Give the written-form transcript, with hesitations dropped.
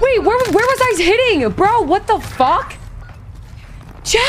Wait, where was I hitting? Bro, what the fuck? Jack!